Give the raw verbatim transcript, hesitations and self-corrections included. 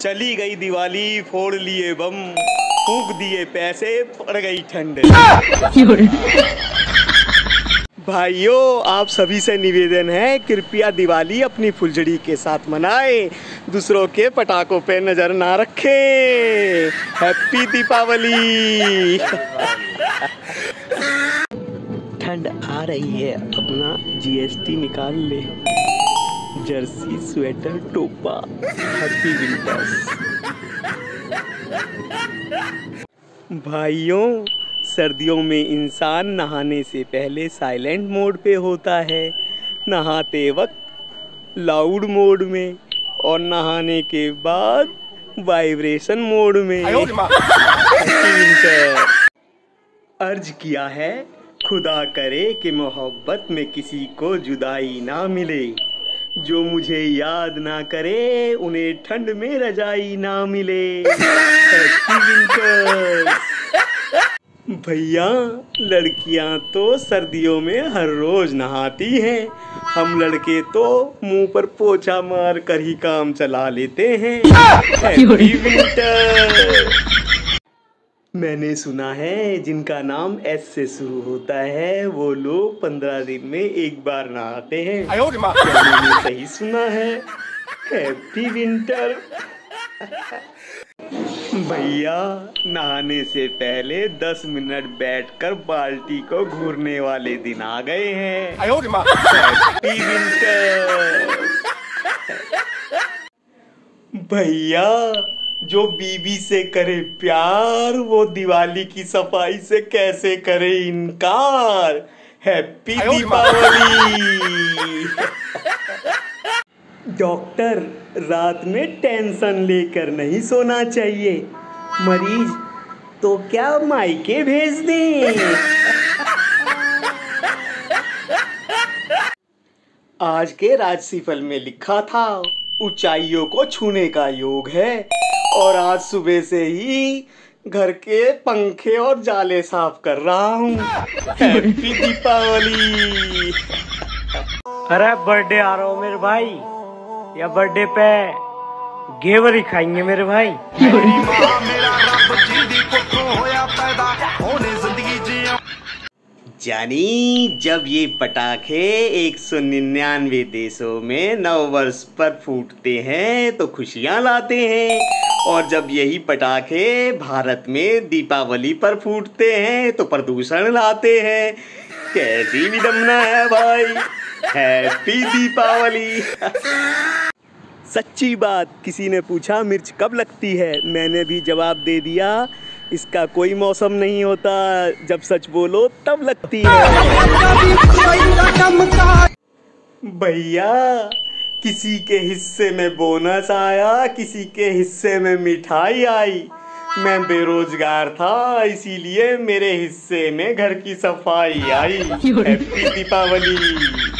चली गई दिवाली, फोड़ लिए बम, फूंक दिए पैसे, पड़ गई ठंड। भाइयों, आप सभी से निवेदन है, कृपया दिवाली अपनी फुलझड़ी के साथ मनाएं, दूसरों के पटाखों पे नजर ना रखें। हैप्पी दीपावली। ठंड आ रही है, अपना जीएसटी निकाल ले। जर्सी, स्वेटर, टोपा। Happy winters. भाइयों, सर्दियों में इंसान नहाने से पहले साइलेंट मोड पे होता है, नहाते वक्त लाउड मोड में, और नहाने के बाद वाइब्रेशन मोड में। अर्ज किया है, खुदा करे कि मोहब्बत में किसी को जुदाई ना मिले, जो मुझे याद ना करे उन्हें ठंड में रजाई ना मिले। भैया, लड़कियां तो सर्दियों में हर रोज नहाती हैं, हम लड़के तो मुंह पर पोछा मार कर ही काम चला लेते हैं। Happy winter. मैंने सुना है जिनका नाम एस से शुरू होता है वो लोग पंद्रह दिन में एक बार नहाते हैं। मैंने सही सुना है। Happy winter. भैया, नहाने से पहले दस मिनट बैठकर बाल्टी को घूरने वाले दिन आ गए हैं। Happy winter. भैया, जो बीबी से करे प्यार वो दिवाली की सफाई से कैसे करे इनकार। हैप्पी दीपावली। डॉक्टर, रात में टेंशन लेकर नहीं सोना चाहिए, मरीज तो क्या मायके भेज दें। आज के राशिफल में लिखा था, ऊंचाइयों को छूने का योग है, और आज सुबह से ही घर के पंखे और जाले साफ कर रहा हूँ। हैप्पी दीपावली। अरे बर्थडे आ रहा हो मेरे भाई, या बर्थडे पे घेवर ही खाएंगे मेरे भाई। जानी, जब ये पटाखे एक सौ निन्यानवे देशों में नव वर्ष पर फूटते हैं तो खुशियां लाते हैं, और जब यही पटाखे भारत में दीपावली पर फूटते हैं तो प्रदूषण लाते हैं। कैसी विडम्बना है भाई। हैप्पी दीपावली। सच्ची बात। किसी ने पूछा मिर्च कब लगती है, मैंने भी जवाब दे दिया, इसका कोई मौसम नहीं होता, जब सच बोलो तब लगती है। भैया, किसी के हिस्से में बोनस आया, किसी के हिस्से में मिठाई आई, मैं बेरोजगार था इसीलिए मेरे हिस्से में घर की सफाई आई। हैप्पी दीपावली।